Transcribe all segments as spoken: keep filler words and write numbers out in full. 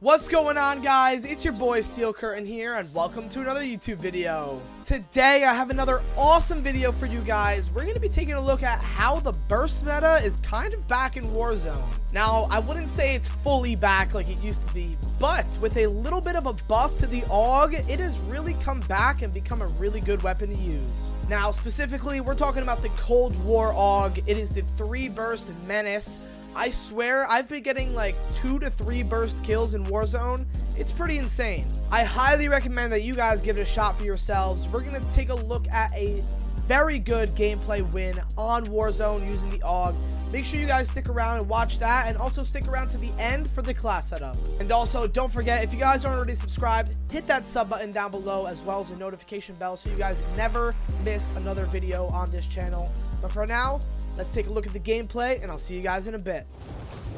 What's going on, guys? It's your boy Steel Curtain here, and welcome to another YouTube video. Today I have another awesome video for you guys. We're going to be taking a look at how the burst meta is kind of back in Warzone. Now, I wouldn't say it's fully back like it used to be, but with a little bit of a buff to the A U G, it has really come back and become a really good weapon to use. Now, specifically, we're talking about the Cold War A U G. It is the three burst menace. I swear, I've been getting like two to three burst kills in Warzone. It's pretty insane. I highly recommend that you guys give it a shot for yourselves. We're going to take a look at a very good gameplay win on Warzone using the A U G. Make sure you guys stick around and watch that, and also stick around to the end for the class setup. And also, don't forget, if you guys aren't already subscribed, hit that sub button down below, as well as the notification bell, so you guys never miss another video on this channel. But for now, let's take a look at the gameplay, and I'll see you guys in a bit.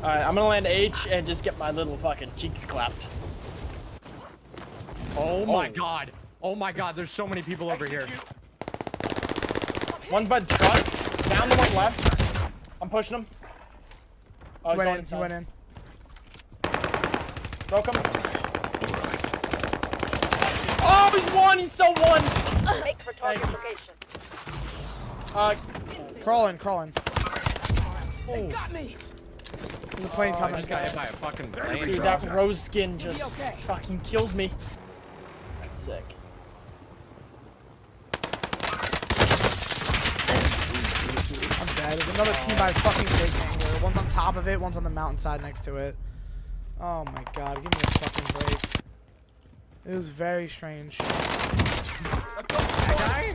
All right, I'm gonna land H and just get my little fucking cheeks clapped. Oh my oh. god. Oh my god, there's so many people over here. One's by the truck. Down the one left. I'm pushing him. Oh, he's going inside. He went in. Broke him. Oh, he's one! He's so one! Make for target location. Uh, Crawling, crawling. They got me. The plane oh, coming. I just got hit by a fucking plane. Dude, that rose skin just okay. fucking kills me. That's sick. I'm dead. There's another team by fucking big angler. One's on top of it, one's on the mountainside next to it. Oh my god, give me a fucking break. It was very strange. That guy?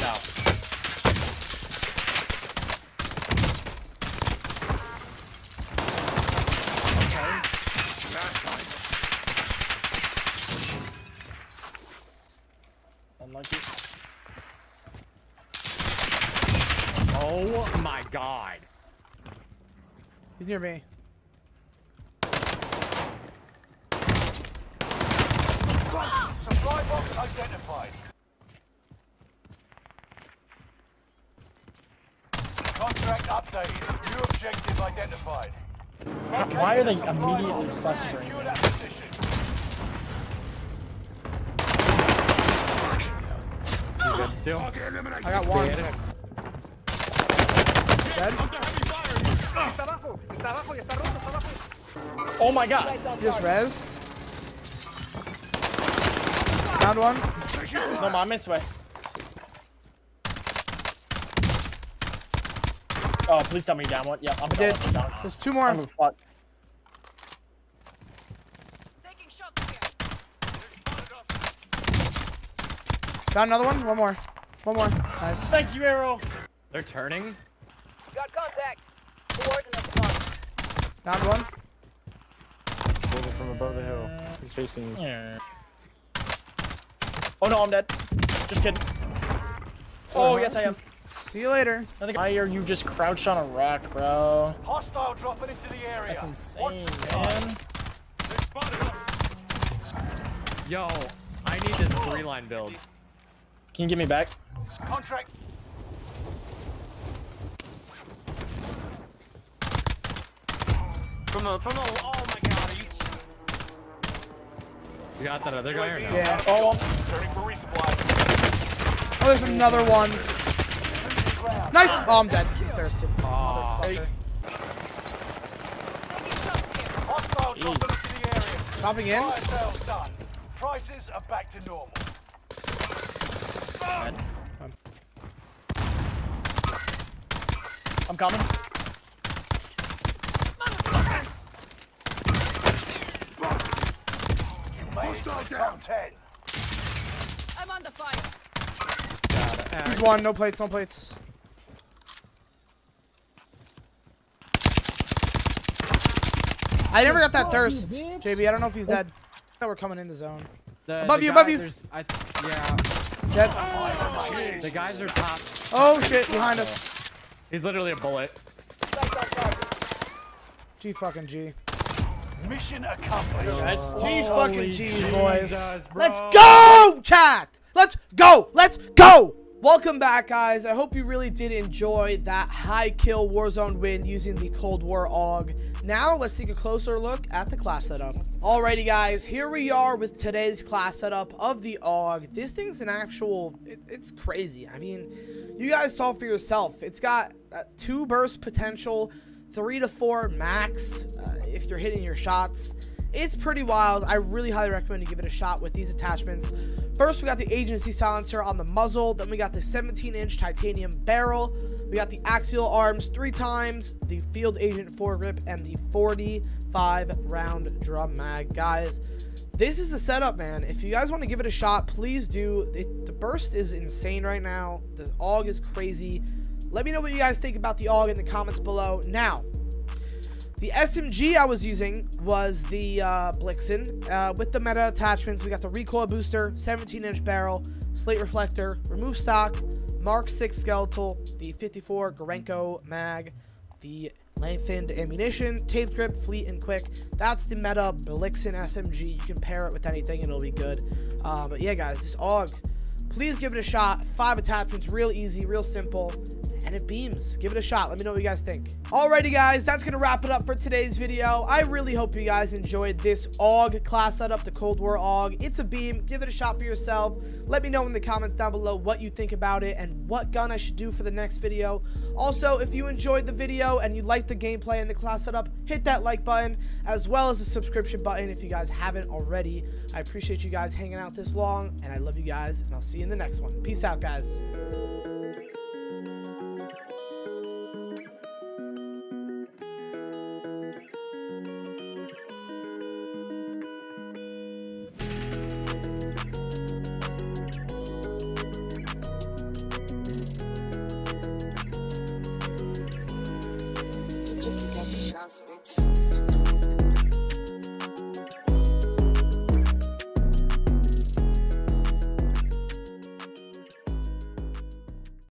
No. Oh my god. He's near me. Supply box identified. Contract updated. New objective identified. Why are they immediately clustering? Still. I got one. Oh my god! Just rezzed. Found one. No, I'm this way. Oh, please tell me you down one. Yeah, I'm dead. There's two more. I'm fucked. Found another one. One more. One more. Nice. Thank you, Arrow. They're turning. Got contact. Found one. Moving from above the hill. He's chasing me. Yeah. Oh no, I'm dead. Just kidding. Oh, uh-huh. Yes, I am. See you later. Why are you just crouched on a rock, bro? Hostile dropping into the area. That's insane, man. They spotted us. Yo, I need this three line build. Can you get me back? Contract. From the, from the, oh my god, are you... You got that other guy or no? Yeah. Oh, oh there's another one. Nice! Oh, I'm dead. Thirsty. Oh, hey. Dropping in. Prices are back to normal. Dead. I'm coming. I'm on the fire. He's one, no plates, no plates. I never got that thirst, J B. I don't know if he's dead. I thought we're coming in the zone. The, above the you, guy, above you. I, yeah. Dead. Oh, the guys are top. Oh shit, behind us. He's literally a bullet. G fucking G. Mission accomplished. Oh, G fucking G, Jesus, boys. Bro. Let's go, chat. Let's go. Let's go. Welcome back, guys. I hope you really did enjoy that high kill Warzone win using the Cold War A U G. Now let's take a closer look at the class setup. Alrighty guys, here we are with today's class setup of the A U G. This thing's an actual, it, it's crazy. I mean, you guys saw for yourself. It's got uh, two burst potential, three to four max uh, if you're hitting your shots. It's pretty wild. I really highly recommend you give it a shot with these attachments. First, we got the agency silencer on the muzzle. Then we got the seventeen inch titanium barrel. We got the axial arms three times, the field agent foregrip, and the forty-five round drum mag. Guys, this is the setup, man. If you guys want to give it a shot, please do. It, the burst is insane right now. The A U G is crazy. Let me know what you guys think about the A U G in the comments below. Now, the S M G I was using was the uh, Blixen uh, with the meta attachments. We got the recoil booster, seventeen inch barrel, slate reflector, remove stock, Mark six skeletal, the fifty-four Garenko mag, the lengthened ammunition, tape grip, fleet, and quick. That's the meta Blixen S M G. You can pair it with anything, it'll be good. Uh, but yeah, guys, this A U G, please give it a shot. Five attachments, real easy, real simple. And it beams. Give it a shot. Let me know what you guys think. Alrighty guys, that's gonna wrap it up for today's video. I really hope you guys enjoyed this A U G class setup, the Cold War A U G. It's a beam. Give it a shot for yourself. Let me know in the comments down below what you think about it and what gun I should do for the next video. Also, if you enjoyed the video and you liked the gameplay and the class setup, hit that like button as well as the subscription button if you guys haven't already. I appreciate you guys hanging out this long, and I love you guys, and I'll see you in the next one. Peace out, guys. Bitch.